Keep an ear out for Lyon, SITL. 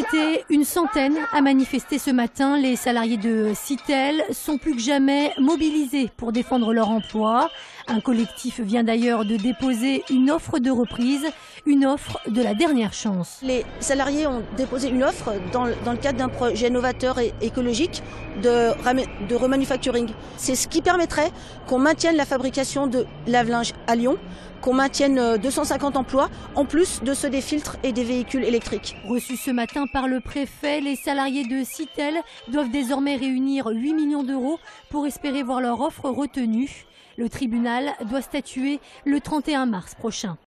étaient une centaine à manifester ce matin. Les salariés de SITL sont plus que jamais mobilisés pour défendre leur emploi. Un collectif vient d'ailleurs de déposer une offre de reprise, une offre de la dernière chance. Les salariés ont déposé une offre dans le cadre d'un projet novateur et écologique de remanufacturing. C'est ce qui permettrait qu'on maintienne la fabrication de lave-linge à Lyon, qu'on maintienne 250 emplois, en plus de ceux des filtres et des véhicules électriques. Reçus ce matin par le préfet, les salariés de SITL doivent désormais réunir 8 millions d'euros pour espérer voir leur offre retenue. Le tribunal doit statuer le 31 mars prochain.